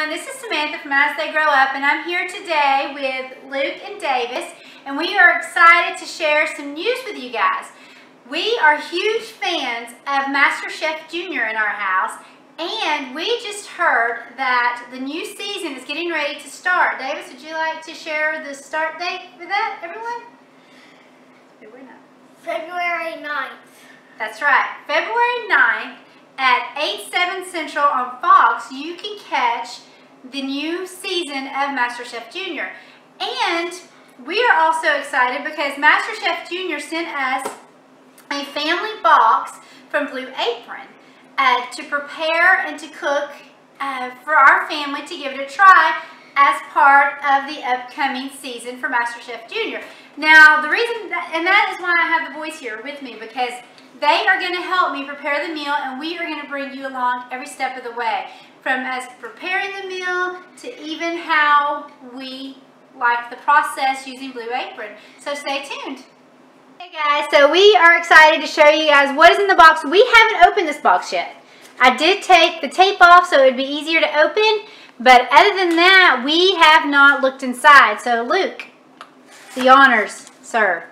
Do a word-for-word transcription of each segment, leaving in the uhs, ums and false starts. everyone, this is Samantha from As They Grow Up, and I'm here today with Luke and Davis, and we are excited to share some news with you guys. We are huge fans of MasterChef Junior in our house, and we just heard that the new season is getting ready to start. Davis, would you like to share the start date with that, everyone? February ninth. That's right, February ninth. At eight, seven Central on Fox, you can catch the new season of MasterChef Junior. And we are also excited because MasterChef Junior sent us a family box from Blue Apron uh, to prepare and to cook uh, for our family to give it a try as part of the upcoming season for MasterChef Junior. Now, the reason, that, and that is why I have the boys here with me, because they are going to help me prepare the meal, and we are going to bring you along every step of the way, from us preparing the meal to even how we like the process using Blue Apron. So stay tuned. Hey guys, so we are excited to show you guys what is in the box. We haven't opened this box yet. I did take the tape off so it would be easier to open, but other than that, we have not looked inside. So Luke, the honors, sir.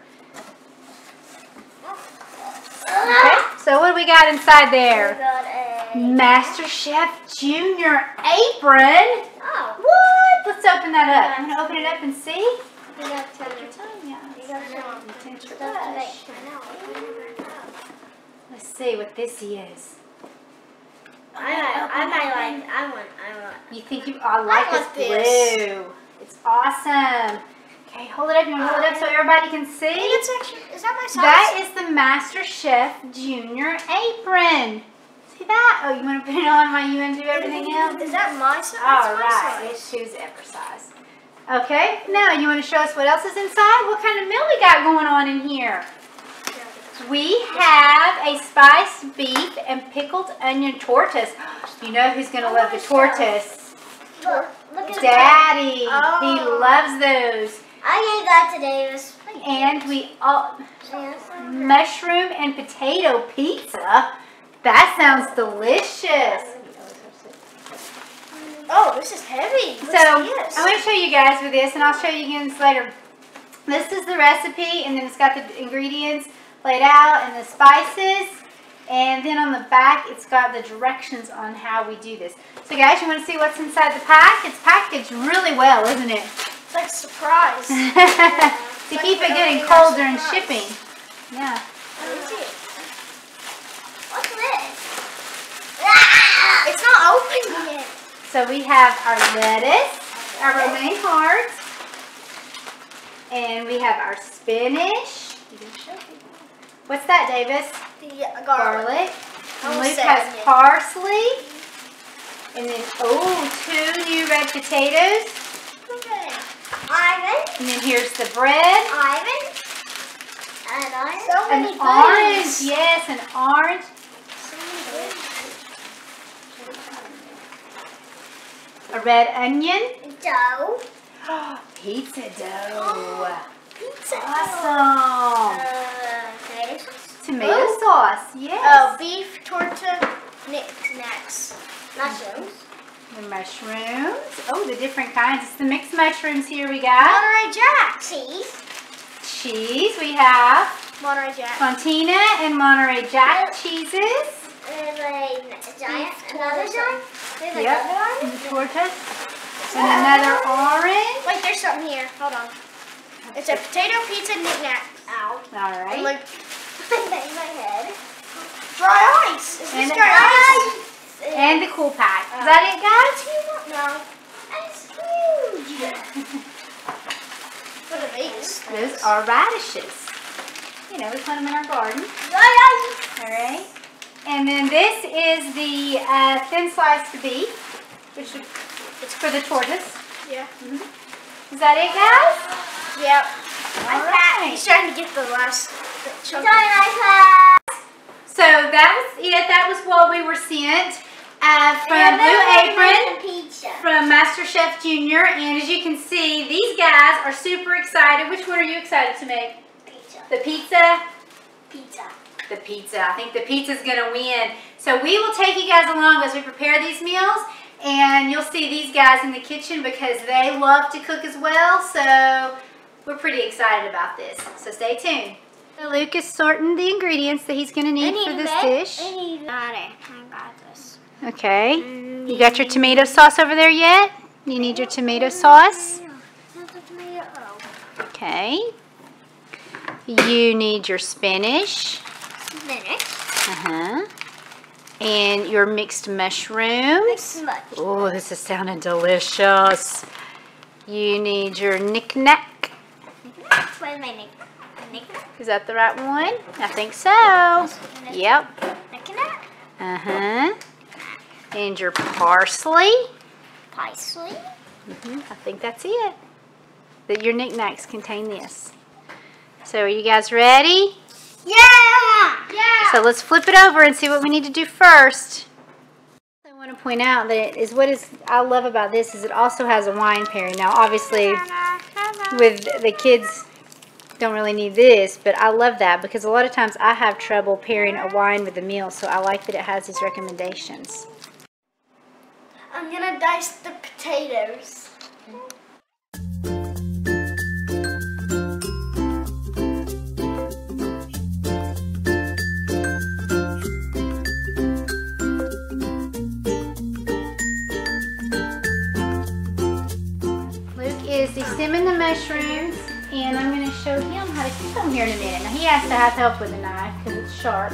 Okay, so what do we got inside there? We got a MasterChef Junior apron. Oh. What? Let's open that up. I'm going to open it up and see. You got to take your time, yeah. You got to I know. Let's see what this is. I might, I might like, I want, I want. You think you, I like I this blue. This. It's awesome. Okay, hold it up. You want to hold it up so everybody can see? It's actually, is that my size? That is the MasterChef Junior apron. See that? Oh, you want to put it on while you undo everything else? Is that my size? All right. It's shoes ever size. Okay. Now, you want to show us what else is inside? What kind of meal we got going on in here? We have a spiced beef and pickled onion tortas. You know who's going to love the tortas? Daddy. He loves those. I gave that to Davis. And we all mushroom and potato pizza. That sounds delicious. Oh, this is heavy. What's so this? I'm going to show you guys with this, and I'll show you again later. This is the recipe, and then it's got the ingredients laid out and the spices. And then on the back, it's got the directions on how we do this. So guys, you want to see what's inside the pack? It's packaged really well, isn't it? It's like a surprise. Yeah. To like keep it getting cold during shipping. Yeah. Let me see. What's this? Ah! It's not open yet. So we have our lettuce, our romaine heart, and we have our spinach. What's that, Davis? The garlic. And Luke has parsley. And then, oh, two new red potatoes. Ivan. And then here's the bread. Ivan. And orange. So many an orange. Yes, an orange. So many a red onion. Dough. Oh, pizza dough. Oh, pizza awesome. Uh, tomato sauce. Tomato oh. sauce. Yes. Oh, beef torta knickknacks. Mushrooms. Mm-hmm. The mushrooms. Oh, the different kinds. It's the mixed mushrooms here we got. Monterey Jack. Cheese. Cheese. We have Monterey Jack. Fontina and Monterey Jack oh. cheeses. There's a giant, another giant. There's yep. another one. And tortas. And oh. another orange. Wait, there's something here. Hold on. It's a potato pizza knickknack. Ow. All right. Look. I banged my head. Dry ice. Is this dry ice? ice? And the cool pack. Is that it, guys? No. It's huge. What are these? Those are radishes. You know, we plant them in our garden. All right. And then this is the uh, thin sliced beef, which is for the tortoise. Yeah. Mm-hmm. Is that it, guys? Yep. All right. He's trying to get the last chunk. So that was it. That was what we were sent. Uh, from Blue Apron, from MasterChef Junior, and as you can see, these guys are super excited. Which one are you excited to make? Pizza. The pizza? Pizza. The pizza. I think the pizza's going to win. So we will take you guys along as we prepare these meals, And you'll see these guys in the kitchen because they love to cook as well. So we're pretty excited about this. So stay tuned. So Luke is sorting the ingredients that he's going to need for this dish. I need it. I got this. Okay. You got your tomato sauce over there yet? You need your tomato sauce. Okay. You need your spinach. Spinach. Uh-huh. And your mixed mushrooms. Mixed mushrooms. Oh, this is sounding delicious. You need your knick-knack. Knick-knack? Where's my knick-knack? Knick-knack? Is that the right one? I think so. Knick-knack. Yep. Knick-knack? Uh-huh. And your parsley. Parsley? Mm-hmm. I think that's it. That your knick-knacks contain this. So are you guys ready? Yeah! Yeah! So let's flip it over and see what we need to do first. I want to point out that it is what is I love about this is it also has a wine pairing. Now obviously with the kids don't really need this, but I love that because a lot of times I have trouble pairing a wine with a meal, so I like that it has these recommendations. I'm going to dice the potatoes. Simming the mushrooms, and I'm going to show him how to cook them here in a minute. Now he has to have help with a knife because it's sharp,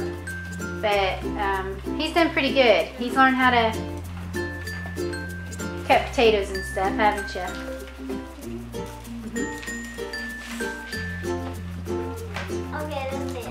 but um, he's done pretty good. He's learned how to cut potatoes and stuff, haven't you? Mm-hmm. Okay, that's it.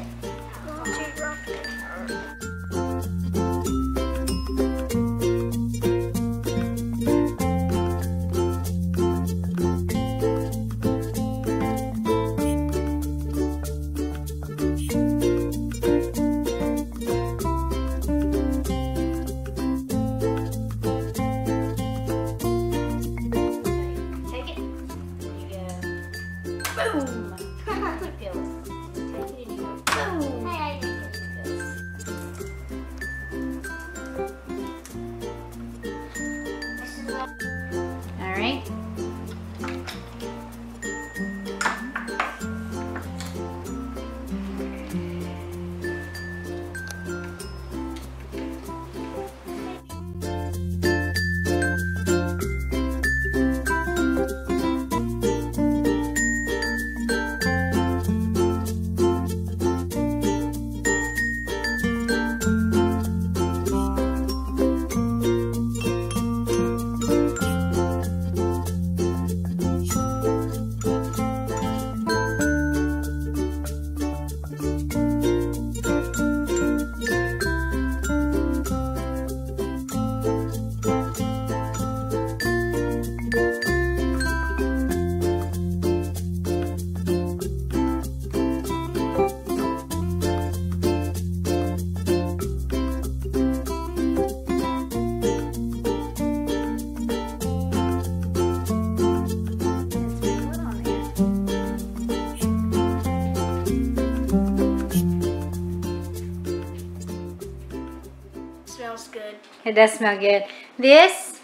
It does smell good. This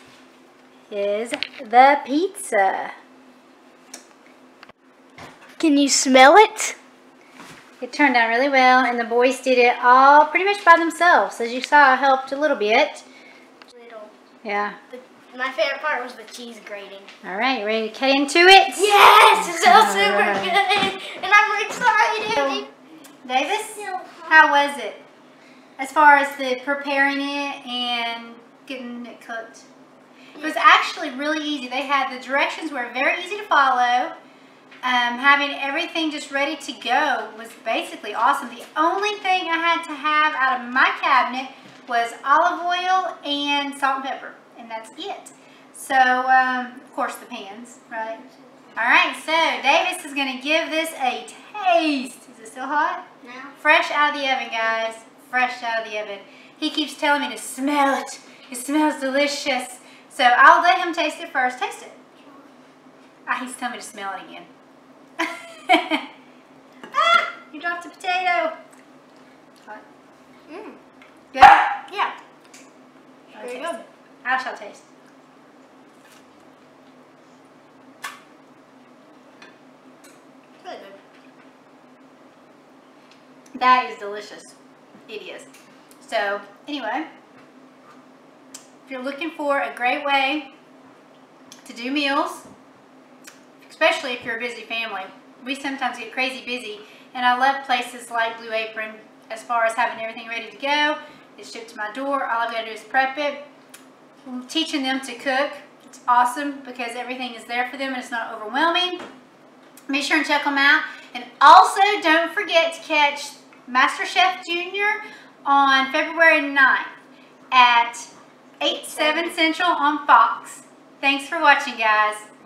is the pizza. Can you smell it? It turned out really well, and the boys did it all pretty much by themselves. As you saw, I helped a little bit. Little. Yeah. The, my favorite part was the cheese grating. All right, ready to cut into it? Yes, it sounds super right. good, and I'm excited. Davis, how was it? As far as the preparing it and getting it cooked. It was actually really easy. They had the directions were very easy to follow. Um, having everything just ready to go was basically awesome. The only thing I had to have out of my cabinet was olive oil and salt and pepper, and that's it. So, um, of course the pans, right? All right, so Davis is gonna give this a taste. Is it still hot? No. Fresh out of the oven, guys. Fresh out of the oven. He keeps telling me to smell it. It smells delicious. So I'll let him taste it first. Taste it. Ah, he's telling me to smell it again. Ah, you dropped a potato. Hot. Mm. Good? Yeah. Very good. I shall taste. That is delicious. It is. So anyway, if you're looking for a great way to do meals, especially if you're a busy family, we sometimes get crazy busy, and I love places like Blue Apron as far as having everything ready to go. It's shipped to my door. All I've got to do is prep it. Teaching them to cook, it's awesome because everything is there for them and it's not overwhelming. Make sure and check them out. And also, don't forget to catch MasterChef Junior on February ninth at eight, seven Central on Fox. Thanks for watching, guys.